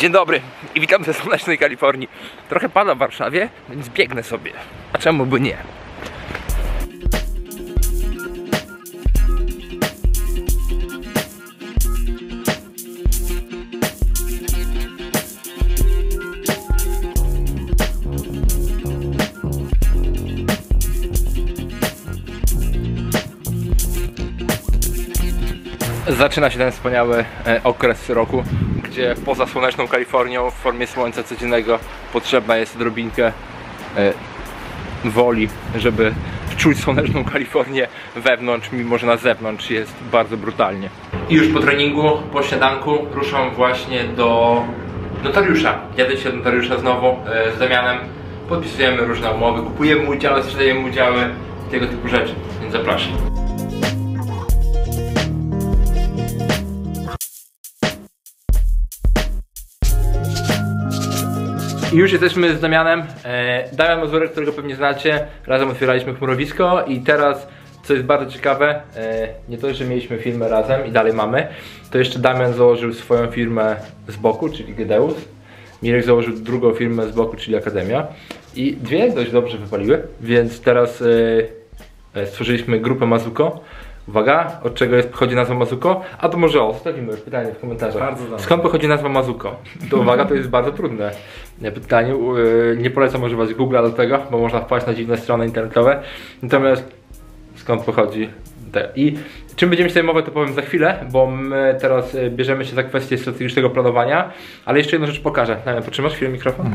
Dzień dobry i witam ze słonecznej Kalifornii. Trochę pada w Warszawie, więc biegnę sobie. A czemu by nie? Zaczyna się ten wspaniały okres roku, gdzie poza słoneczną Kalifornią w formie słońca codziennego potrzebna jest odrobinkę woli, żeby czuć słoneczną Kalifornię wewnątrz, mimo że na zewnątrz jest bardzo brutalnie. I już po treningu, po śniadanku ruszam właśnie do notariusza. Jadę się do notariusza znowu z Damianem, podpisujemy różne umowy, kupujemy udziały, sprzedajemy udziały, tego typu rzeczy, więc zapraszam. I już jesteśmy z Damianem. Damian Mazurek, którego pewnie znacie. Razem otwieraliśmy Chmurowisko i teraz, co jest bardzo ciekawe, nie to, że mieliśmy firmę razem i dalej mamy, to jeszcze Damian założył swoją firmę z boku, czyli Gedeus. Mirek założył drugą firmę z boku, czyli Akademia. I dwie dość dobrze wypaliły, więc teraz stworzyliśmy grupę Mazuko. Uwaga, od czego pochodzi nazwa Mazuko? A to może zostawimy już pytanie w komentarzach. Skąd pochodzi nazwa Mazuko? To uwaga, to jest bardzo trudne pytanie. Nie polecam używać Google'a do tego, bo można wpaść na dziwne strony internetowe. Natomiast skąd pochodzi te? I czym będziemy się zajmować, to powiem za chwilę, bo my teraz bierzemy się za kwestię strategicznego planowania. Ale jeszcze jedną rzecz pokażę. Potrzymasz chwilę mikrofon?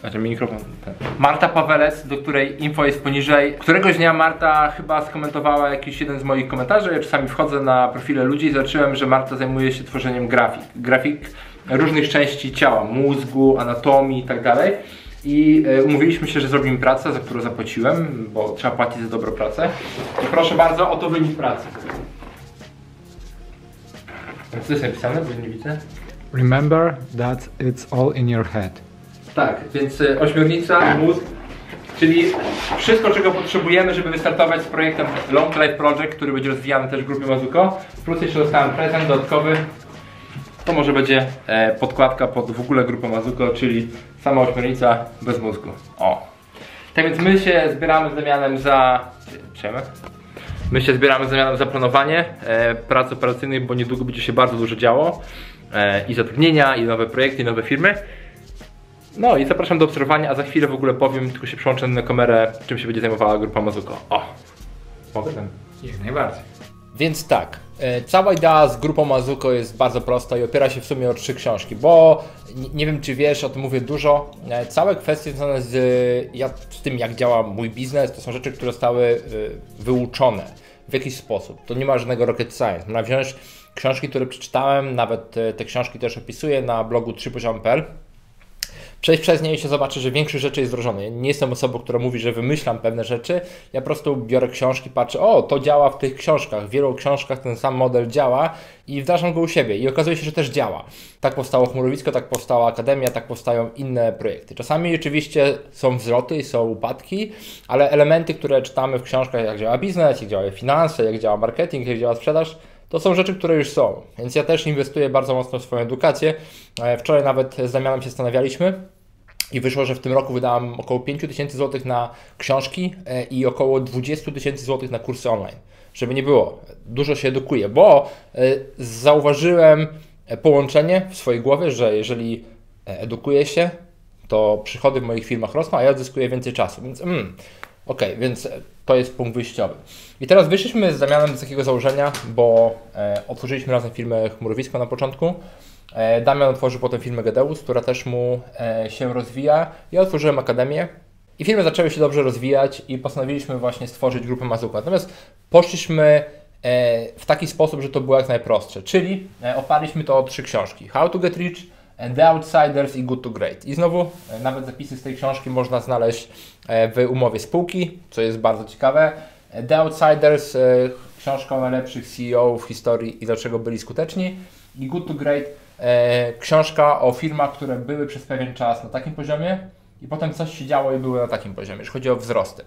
Znaczy mikrofon ten. Marta Pawelec, do której info jest poniżej. Któregoś dnia Marta chyba skomentowała jakiś jeden z moich komentarzy. Ja czasami wchodzę na profile ludzi i zobaczyłem, że Marta zajmuje się tworzeniem grafik różnych części ciała, mózgu, anatomii itd. I umówiliśmy się, że zrobimy pracę, za którą zapłaciłem, bo trzeba płacić za dobrą pracę. I proszę bardzo, oto wynik pracy. Co to jest napisane, bo nie widzę? Remember that it's all in your head. Tak, więc ośmiornica, mózg, czyli wszystko, czego potrzebujemy, żeby wystartować z projektem Long Life Project, który będzie rozwijany też w grupie Mazuko. Plus jeszcze dostałem prezent dodatkowy. To może będzie podkładka pod w ogóle grupę Mazuko, czyli sama ośmiornica bez mózgu. O. Tak więc my się zbieramy z Damianem za... Czemu? My się zbieramy z Damianem za planowanie prac operacyjnych, bo niedługo będzie się bardzo dużo działo. I zatrudnienia, i nowe projekty, i nowe firmy. No i zapraszam do obserwowania, a za chwilę w ogóle powiem, tylko się przełączę na kamerę, czym się będzie zajmowała grupa Mazuko. O! Mogę ten? Jak najbardziej. Więc tak, cała idea z grupą Mazuko jest bardzo prosta i opiera się w sumie o 3 książki, bo nie wiem, czy wiesz, o tym mówię dużo. Całe kwestie związane z tym, jak działa mój biznes, to są rzeczy, które zostały wyuczone w jakiś sposób. To nie ma żadnego rocket science. Można wziąć książki, które przeczytałem, nawet te książki też opisuję na blogu trzypoziomy.pl. Przejść przez nie i się zobaczy, że większość rzeczy jest wdrożone. Ja nie jestem osobą, która mówi, że wymyślam pewne rzeczy. Ja po prostu biorę książki, patrzę, o, to działa w tych książkach. W wielu książkach ten sam model działa i wdrażam go u siebie. I okazuje się, że też działa. Tak powstało Chmurowisko, tak powstała Akademia, tak powstają inne projekty. Czasami oczywiście są wzloty i są upadki, ale elementy, które czytamy w książkach, jak działa biznes, jak działa finanse, jak działa marketing, jak działa sprzedaż, to są rzeczy, które już są, więc ja też inwestuję bardzo mocno w swoją edukację. Wczoraj nawet z Damianem się zastanawialiśmy i wyszło, że w tym roku wydałem około 5 000 złotych na książki i około 20 000 złotych na kursy online. Żeby nie było, dużo się edukuję, bo zauważyłem połączenie w swojej głowie, że jeżeli edukuję się, to przychody w moich firmach rosną, a ja odzyskuję więcej czasu, więc okej, więc to jest punkt wyjściowy. I teraz wyszliśmy z Damianem z takiego założenia, bo otworzyliśmy razem firmę Chmurowisko na początku. Damian otworzył potem firmę Gedeus, która też mu się rozwija. Ja otworzyłem Akademię i firmy zaczęły się dobrze rozwijać i postanowiliśmy właśnie stworzyć grupę Mazuko. Natomiast poszliśmy w taki sposób, że to było jak najprostsze, czyli oparliśmy to o 3 książki. How to Get Rich, The Outsiders i Good to Great. I znowu nawet zapisy z tej książki można znaleźć w umowie spółki, co jest bardzo ciekawe. The Outsiders, książka o najlepszych CEO w historii i dlaczego byli skuteczni. I Good to Great, książka o firmach, które były przez pewien czas na takim poziomie i potem coś się działo i były na takim poziomie, jeśli chodzi o wzrosty.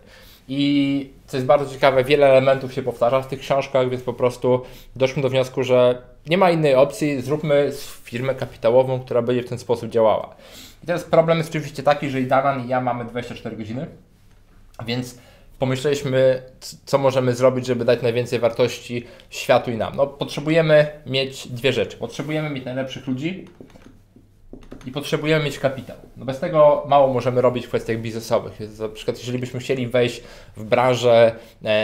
I co jest bardzo ciekawe, wiele elementów się powtarza w tych książkach, więc po prostu doszliśmy do wniosku, że nie ma innej opcji, zróbmy firmę kapitałową, która będzie w ten sposób działała. I teraz problem jest oczywiście taki, że i Damian i ja mamy 24 godziny, więc pomyśleliśmy, co możemy zrobić, żeby dać najwięcej wartości światu i nam. No, potrzebujemy mieć dwie rzeczy. Potrzebujemy mieć najlepszych ludzi i potrzebujemy mieć kapitał. No, bez tego mało możemy robić w kwestiach biznesowych. Na przykład, jeżeli byśmy chcieli wejść w branżę,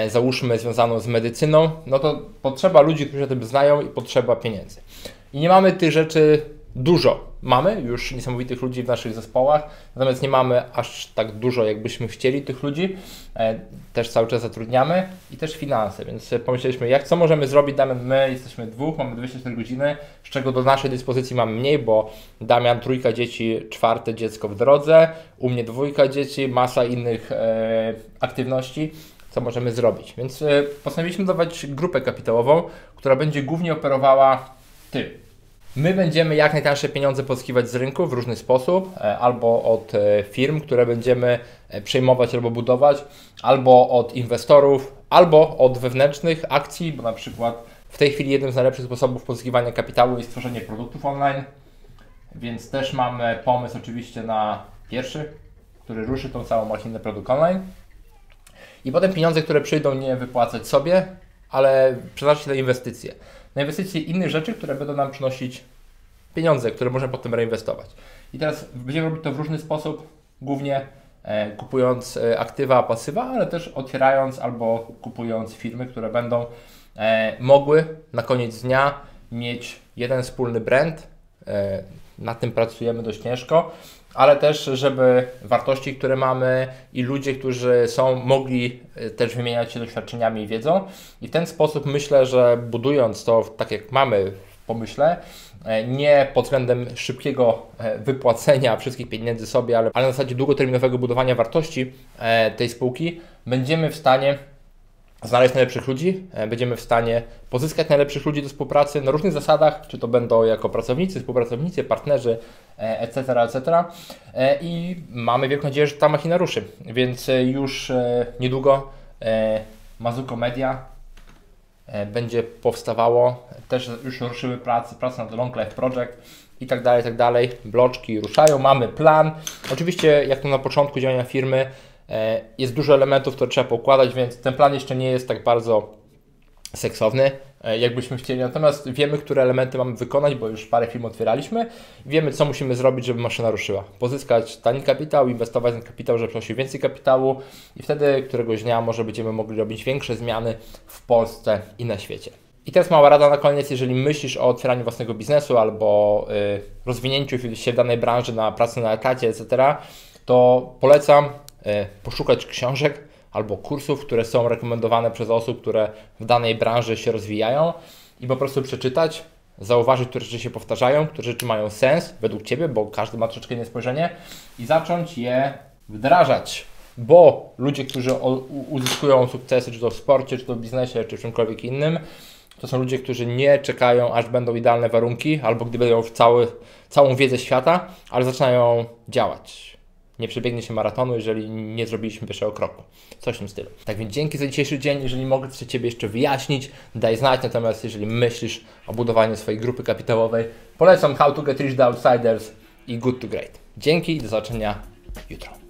załóżmy, związaną z medycyną, no to potrzeba ludzi, którzy o tym znają, i potrzeba pieniędzy. I nie mamy tych rzeczy dużo. Mamy już niesamowitych ludzi w naszych zespołach, natomiast nie mamy aż tak dużo, jakbyśmy chcieli tych ludzi. Też cały czas zatrudniamy i też finanse, więc pomyśleliśmy, co możemy zrobić. Damian, my jesteśmy dwóch, mamy 24 godziny, z czego do naszej dyspozycji mamy mniej, bo Damian trójka dzieci, czwarte dziecko w drodze, u mnie dwójka dzieci, masa innych aktywności, co możemy zrobić. Więc postanowiliśmy dawać grupę kapitałową, która będzie głównie operowała tym. My będziemy jak najtańsze pieniądze pozyskiwać z rynku w różny sposób, albo od firm, które będziemy przejmować albo budować, albo od inwestorów, albo od wewnętrznych akcji, bo na przykład w tej chwili jednym z najlepszych sposobów pozyskiwania kapitału jest tworzenie produktów online, więc też mamy pomysł oczywiście na pierwszy, który ruszy tą całą machinę produkt online. I potem pieniądze, które przyjdą, nie wypłacać sobie, ale przeznaczyć na inwestycje. Na inwestycje innych rzeczy, które będą nam przynosić pieniądze, które możemy potem reinwestować. I teraz będziemy robić to w różny sposób, głównie kupując aktywa, pasywa, ale też otwierając albo kupując firmy, które będą mogły na koniec dnia mieć jeden wspólny brand. Nad tym pracujemy dość ciężko, ale też, żeby wartości, które mamy, i ludzie, którzy są, mogli też wymieniać się doświadczeniami i wiedzą. I w ten sposób myślę, że budując to tak, jak mamy w pomyśle, nie pod względem szybkiego wypłacenia wszystkich pieniędzy sobie, ale na zasadzie długoterminowego budowania wartości tej spółki, będziemy w stanie znaleźć najlepszych ludzi, będziemy w stanie pozyskać najlepszych ludzi do współpracy na różnych zasadach, czy to będą jako pracownicy, współpracownicy, partnerzy, etc., etc. I mamy wielką nadzieję, że ta machina ruszy, więc już niedługo Mazuko Media będzie powstawało, też już ruszyły prace nad Long Life Project i tak dalej, i tak dalej. Bloczki ruszają, mamy plan. Oczywiście, jak to na początku działania firmy, jest dużo elementów, które trzeba poukładać, więc ten plan jeszcze nie jest tak bardzo seksowny, jakbyśmy chcieli. Natomiast wiemy, które elementy mamy wykonać, bo już parę firm otwieraliśmy. Wiemy, co musimy zrobić, żeby maszyna ruszyła. Pozyskać tani kapitał, inwestować ten kapitał, żeby przynosił więcej kapitału, i wtedy któregoś dnia może będziemy mogli robić większe zmiany w Polsce i na świecie. I teraz mała rada na koniec, jeżeli myślisz o otwieraniu własnego biznesu albo rozwinięciu się w danej branży na pracę na etacie, etc., to polecam poszukać książek albo kursów, które są rekomendowane przez osób, które w danej branży się rozwijają, i po prostu przeczytać, zauważyć, które rzeczy się powtarzają, które rzeczy mają sens według Ciebie, bo każdy ma troszeczkę inne spojrzenie, i zacząć je wdrażać, bo ludzie, którzy uzyskują sukcesy, czy to w sporcie, czy to w biznesie, czy w czymkolwiek innym, to są ludzie, którzy nie czekają, aż będą idealne warunki, albo gdy będą w całą wiedzę świata, ale zaczynają działać. Nie przebiegnie się maratonu, jeżeli nie zrobiliśmy pierwszego kroku. Coś w tym stylu. Tak więc dzięki za dzisiejszy dzień. Jeżeli mogę coś Ciebie jeszcze wyjaśnić, daj znać. Natomiast jeżeli myślisz o budowaniu swojej grupy kapitałowej, polecam How to Get Rich, The Outsiders i Good to Great. Dzięki i do zobaczenia jutro.